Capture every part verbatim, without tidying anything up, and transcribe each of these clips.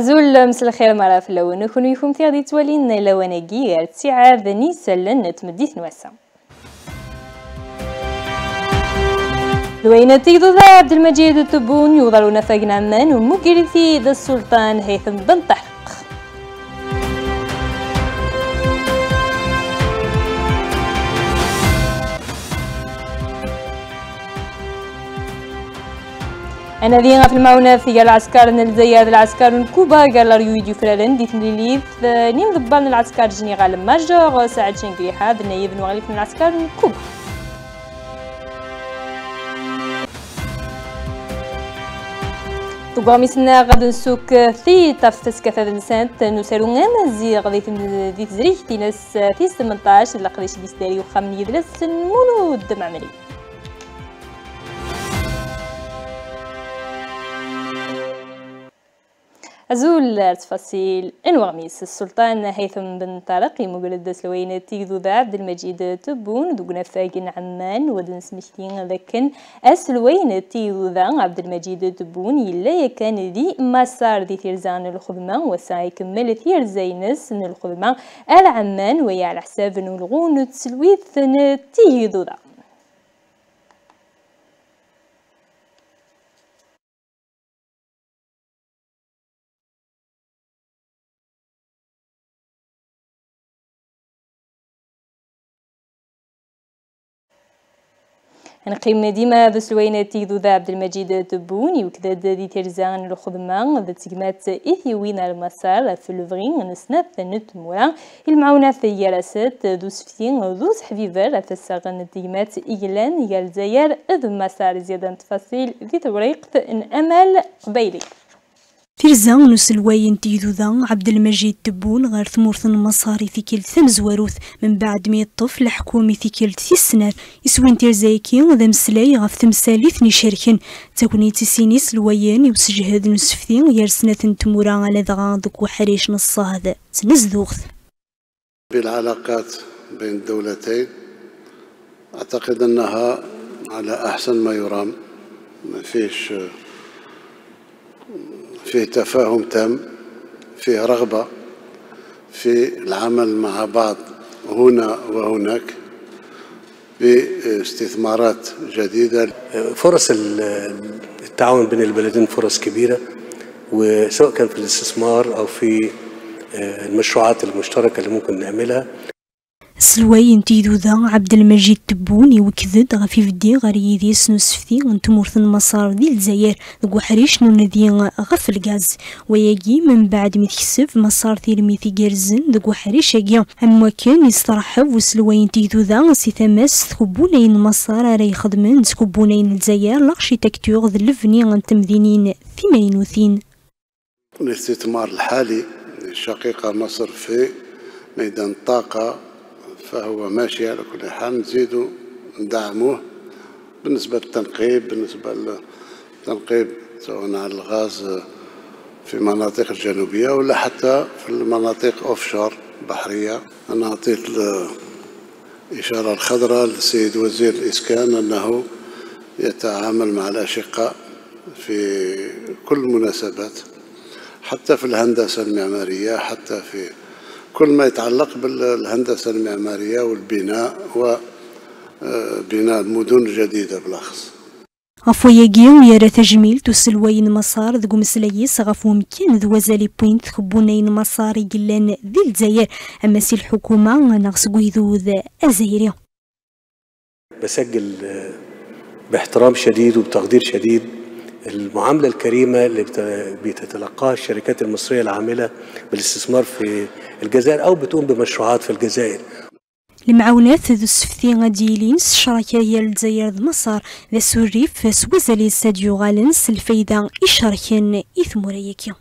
أزول مساء الخير مرة في اللون كونو يكون في غادي توالين لواناكي غير تيعاد نيسالن تمديت نواسا لوينتي ضد عبد المجيد التبون يوضعون فاقنا من ومقرثي ذا السلطان هيثم بن طحق أنا ذي في المعونة في قال العسكر نلزياد العسكر نكوبا قال لاريويديو فلالن ديت نليليف نيم ضبان العسكر جنرال ماجور سعد شنقريحة بالنايب نوغليف من العسكر نكوبا وقاميسنا غادي نسوق في تفتس كفاف نسانت نسالو غامزي غادي في زريحتي ناس في ثمنطاش اللي قديش بيستاري وخامني يدرس مولود معمري أزول تفاصيل انوغميس السلطان هيثم بن طارق مولد سلوين تيكذو عبد المجيد تبون دوقنا فاقن عمان ودنس مشتين لكن أسلوين تيكذو عبد المجيد تبون يلا كان ذي مسار ذي تيرزان الخدمة وسايكمل تيرزينس من الخدمة العمان ويا على حساب نلغون تسلويث تيكذو نقيم ديما بسلوينة تيذو ذا عبد المجيد تبون وكذا دي تيرزان الخدمة ذا تجمعات إثيوين المسار في لوفرين نسنة ثنت مولا المعونة في يارسات دوس فتين ودوس حبيبر في الساغن تجمعات إيلان يالزيار إذ مسار زيادة تفاصيل ذي طريق إن أمل قبيلي تيرزان وسلوين تيذو ذا عبد المجيد تبون غير ثمورث المصاري في كل ثم زواروث من بعد مية طفل حكومي في كل تيسنار يسوين تيرزايكي وذا مسلاي غاف ثمساليث نشاركن تاكوني تيسيني سلوين يوسجهد نسفتين يرسنا ثنتمورا على ذغا ذوك وحريش نصاهد تنزدوغث بالعلاقات بين الدولتين أعتقد أنها على أحسن ما يرام ما فيش فيه تفاهم تام، فيه رغبة في العمل مع بعض هنا وهناك باستثمارات جديدة. فرص التعاون بين البلدين فرص كبيرة، وسواء كان في الاستثمار أو في المشروعات المشتركة اللي ممكن نعملها. سلوين تيدو ذا عبد المجيد تبوني وكذد غفيف دي غري ذي سنوسفتي غنتمورث المسار ذي الجزائر ذو حريش نونذي غف الغاز ويجي من بعد متكسف مسار ثيرمي في جيرزن ذو حريش اجيا اما كان يسترحب وسلوين تيدو ذا سي ثماس تخبونين المسار راه يخدمن تكبونين الجزائر لارشيتكتور ذ لفني غنتمدينين ثمانين وثلاثين. الاستثمار الحالي شقيقة مصر في ميدان الطاقة فهو ماشي على كل حال، نزيدو ندعموه بالنسبة للتنقيب، بالنسبة للتنقيب سواء على الغاز في المناطق الجنوبية ولا حتى في المناطق أوفشور بحرية. أنا أعطيت الإشارة الخضراء للسيد وزير الإسكان أنه يتعامل مع الأشقاء في كل المناسبات، حتى في الهندسة المعمارية، حتى في كل ما يتعلق بالهندسة المعمارية والبناء وبناء المدن الجديدة بالأخص. عفوا يجيو يرى تجميل تسلوين مسار ذو مسليس غفو مكين ذو وزالي بوينت خبونين مسار يقلان ذي الجزائر أما سي الحكومة نغسقو ذو ذا الجزائري. بسجل باحترام شديد وبتقدير شديد المعاملة الكريمة اللي بتتلقاها الشركات المصرية العاملة بالاستثمار في الجزائر أو بتقوم بمشروعات في الجزائر. المعاونات ذو السفتين غاديلين الشراكية الجزائر مصر ذا السوريف سويزالي ساديو غالنس الفايدة الشركين إثموريكيا.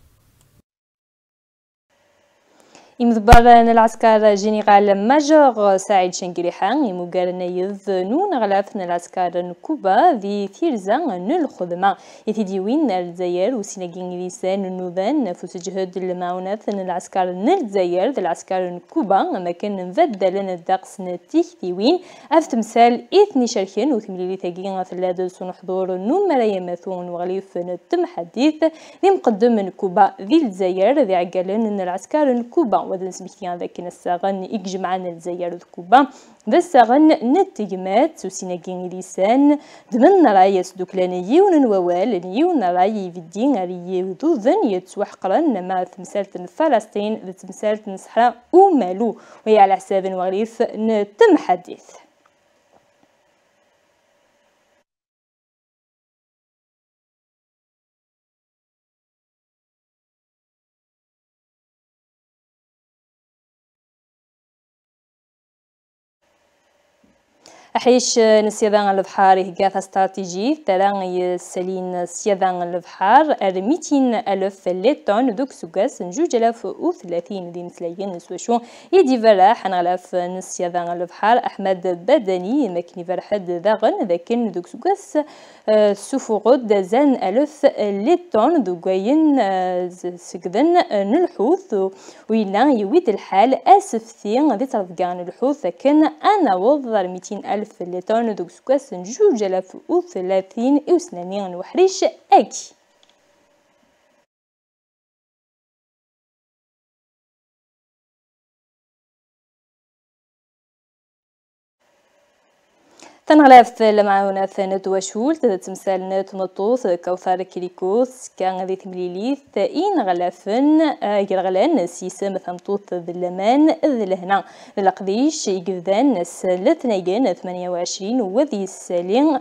يمذبرنا العسكر جنرال ماجور سعيد شنقريحان يمقارنا يذنون غلاثنا العسكر نكوبا ذي ثيرزان نلخذما يتديوين الجزائر وسيناقين لسان النوذان فسجهد المعونات العسكر نلجزائر ذي العسكر نكوبا مكان نبدلنا الدقس نتيكتيوين أفتمثال إثني شركين وثمليلي ثقين ثلاثة سنحضور نمرا يمثون وغليف نتم حديث ذي مقدم نكوبا ذي الجزائر ذي عقلن العسكر نكوبا وذن سمحتيان ذاكين الساغن إجمعان الجزائر ذكوبا ذا الساغن نتجمات سوسيناقين لسان دمن راي سدوكلان يون ووال يون راي فيدين ريو ذوذن يتسوحقرن مع تمثالة فلسطين ذا تمثالة صحراء ومالو وهي على حساب وغليف نتم حديث. أحيش نسيادان البحار هجاث استراتيجي تران يسالين سيادان البحار أرميتين ألف لتون دوك سوغاس نجوج ألاف وثلاثين دي مثليين نسوشون يدي فلاح نغلاف نسيادان البحار أحمد بدني مكني فرحد ذاغن ذاكن دوك سوغاس سفوغود زان ألف لتون دوكاين سكذن نلحوث ويلا يويد الحال أسفتين ذي ترفقان الحوث لكن أنا وضر ميتين ألف ألف لتون دوك سكاس جوج ألاف وثلاثين وسنانين وحريش أكي. تنغلاف لمعاونا ثانت وشول تمثالنا تمطوث كوثار كريكوس كان ذي تمليليث إن غلافن يرغلان سيسم ثمطوث ذلمان ذلهنا لقديش يقذان سلتنين ثمانية وعشرين وذي السالين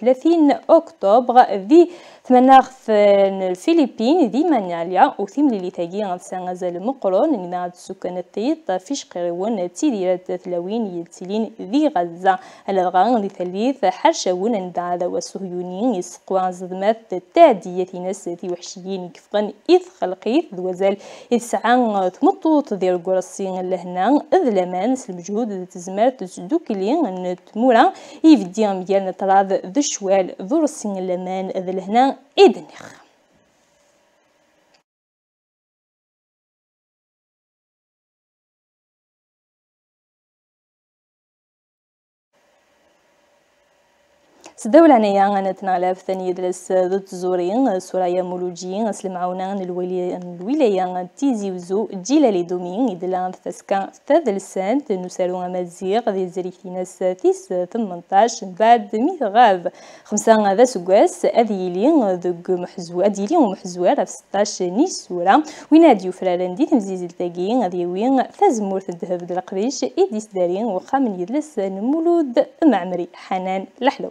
ثلاثين أكتوبر ذي ثمناغف الفلبين ذي مانياليا وثمليليث أجيان سانغزال مقرون نذاعة سكان الثيط فيش قرون تيديرات ثلاوين يلتلين ذي غزة الأغان ثلاث حرشاون ندعى والصهيونيين يسقوا زدمات التعدية ناس ذي وحشيين كفقن إذ خلقيت ذوزال إذ سعان تمطوط ذي القرصين لهنا إذ لمان سلمجهود ذي تزمرت زدوكلين نتمورا يفديان ميان طراض ذي شوال ذو رسين لمان ذي لهنا إدنخ. سداول عنايا نتنغلاف ثاني يدرس ضد زورين سرايا مولوجي سلمعونا الولاية تيزي وزو جيلالي دومين يدلان فاسكان ثاذ السانت نسالو مزيغ ذي زريكتين الساتيس ثمنطاش بعد ميثغاب خمسة ذا سكواس أذيلين ذوك محزوة أذيلين ومحزوة في ستاش نيسورة ويناديو فرالاندي تمزيز التاقين أذيوين فازمور تدهب دلقريش إيديس دارين وخامن يدلس مولود معمري حنان لحلو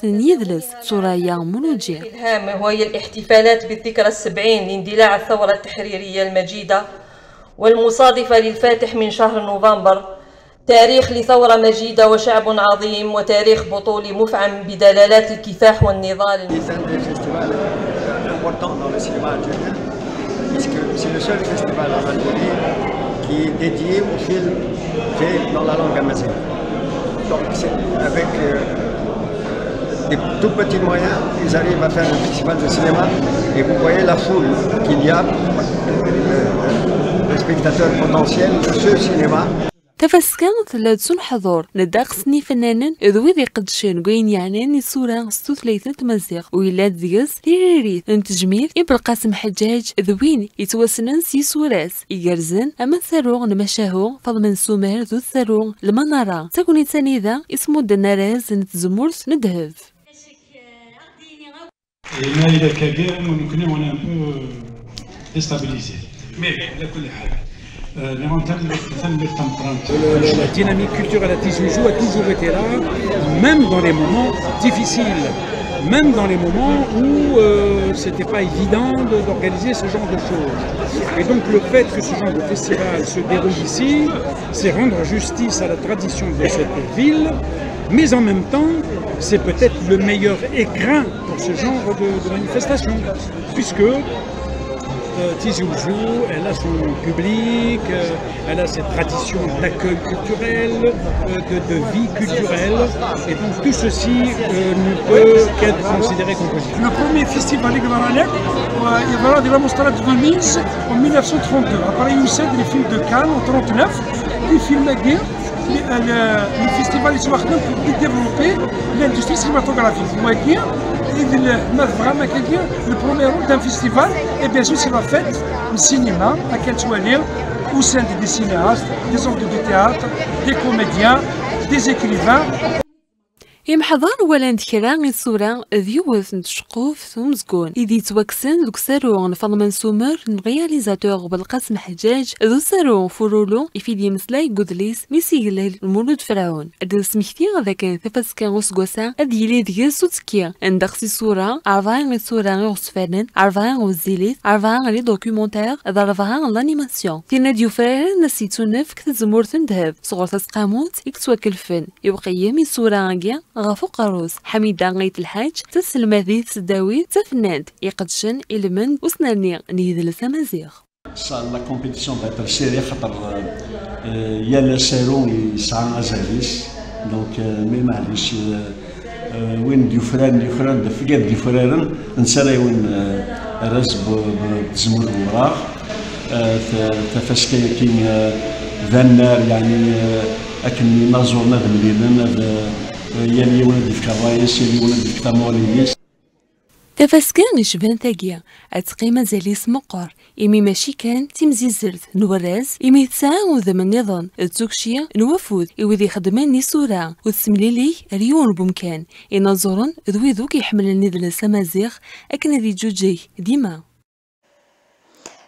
سن يدلس سرايا مولوجي. الهامة وهي الاحتفالات بالذكرى السبعين لاندلاع الثورة التحريرية المجيدة والمصادفة للفاتح من شهر نوفمبر، تاريخ لثورة مجيدة وشعب عظيم وتاريخ بطولي مفعم بدلالات الكفاح والنضال. Donc avec euh, des tout petits moyens, ils arrivent à faire un festival de cinéma et vous voyez la foule qu'il y a, euh, les spectateurs potentiels de ce cinéma. تفسكان ثلاثون حضور نداقسني فنانين ذوي ذي قدشين قوين يعنين الصورة ستوثلاثين تمزيغ ويلاد ديز تيريريث انتجميل إبر قاسم حجاج ذوين يتوسنن سي سوراس يجرزن أما الثروغ نمشاهوغ فضمن سومير ذو الثروغ المنارة تكوني تاني ذا اسمو دناراز نتزمورس ندهب. ديستابيليزي. مي على كل حال la dynamique culturelle à Tijuju a toujours été là, même dans les moments difficiles, même dans les moments où euh, c'était pas évident d'organiser ce genre de choses. Et donc le fait que ce genre de festival se déroule ici, c'est rendre justice à la tradition de cette ville, mais en même temps, c'est peut-être le meilleur écrin pour ce genre de, de manifestation, puisque Tijuju, elle a son public, elle a cette tradition d'accueil culturel, de, de vie culturelle, et donc tout ceci euh, ne peut qu'être considéré comme positif. Le premier festival Iguaralec il de la Mostra de Venise en mille neuf cent trente-deux. Après, il y a eu les films de Cannes en mille neuf cent trente-neuf, les films de guerre. Le festival est pour développer l'industrie cinématographique. Le premier rôle d'un festival, et bien sûr, c'est la fête, le cinéma, à quel soit lire, au sein des cinéastes, des ordres de théâtre, des comédiens, des écrivains. يمحضر ولاد كرا غير صورة ديوث نتشقوف ومزكون إذ توكسن دوك سارون فضمن سومر نغياليزاتور بالقاسم حجاج ذو سارون فرولو إفيدي مسلاي قدليس ميسيلال مولود فرعون درس مختي غدا كان ثفاس كان غوسكوسا أديلي ديال سوتكيا ندخسي صورة أربعين غير صورة غير غوسفانن أربعين غوزيليت أربعين غير دوكيومونتير ضربها لانيماسيون تينا ديوفاير نسيتو نفك تزمورتن ذهب صغر تسقاموت إكتواكل فن يبقى يمي صورة غير غفو قروس حميدة غيت الحاج تسلم هذه تسداوي تفناد يقدشن إلمن وسناني نهذل سمازيغ. إن شاء الله الكومبيتيسيون بغات سيري خاطر يالا سارون يسعى أزاليس دونك مي معليش وين ديو فران ديو فران دفكات ديو فران نسالا وين راس بتزمر وراء تفاس كاين ذا يعني أكن نازورنا ذا مدينة يلي ولد في كرايس يلي ولد في تموليس تفاسكان يشبان تاكيا اتقي مازال مقر إمي ماشي كان تيمزي الزرت نوراز إمي تسعة وثمن نظن التوكشية نوافوذ إوذي خدماني صورة وتسملي لي ريون بمكان إنظرن ذوي ذوك يحمل النذل سمازيغ أكن ذي جوجي ديما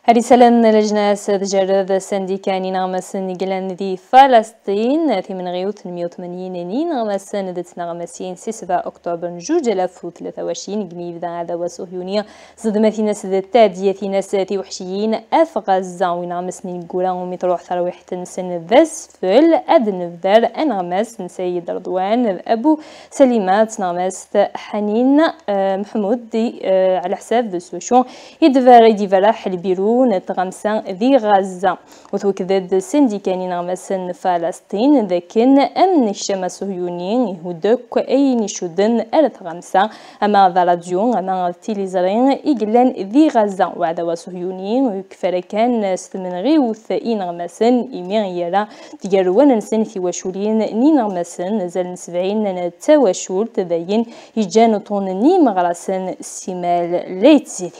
رسالة لجنة تجرد سنديكاني نغمس نقلان ذي فلسطين في من غيوت مئة وثمانين نغمس ندت نغمسين ستة أكتوبر جوج ألف وثلاثة وعشرين جنيف ذا عدا وسهيونية صدمة في ناس ذا التادية في ناس ذي وحشيين أف غزة ونغمس نقولا ومتروح ثرويحة نسن ذا سفل أدن فدار أنغمس نسيد رضوان أبو سليمات نغمس حنين محمود دي على حساب ذا سوشون يدفر يدفرح البيرو نتغمسا ذي غزة وتوكدد سنديكاني نغمسن فلسطين ذاكن أمن الشمس الصهيوني يهودك أي نشودن أرتغمسا أما ذا راديو أما تيليزرين إجلان ذي غزة وعدوا صهيونيين ويكفر كان ستمن غيوث إي نغمسن إمير يرى تجرون نسن في وشولين ني نغمسن نزل سبعين تواشول تبين يجان طون ني مغرسن سمال ليتزيديا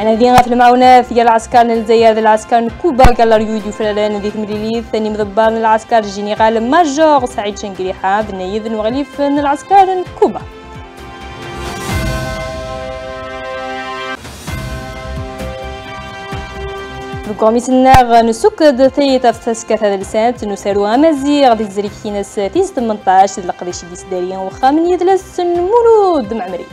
أنا ذي غاف المعونة في العسكر الجزائر العسكر كوبا قال ريوديو فلان ذي المليلي ثاني مضبار العسكر الجنرال ماجور سعيد شنقريحة بنايذ وغليف العسكر كوبا بقومي سناغ نسكد ثيتا فتسكت هذا لسانت نسارو أمازيغ ذي الزريكين الساتيس ثمنطاش لقديش ديس داريا وخامن يدلس مولود معمري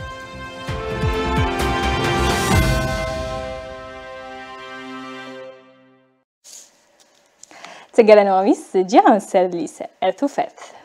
تجلى نواميس جيران سير ليس ارتفعت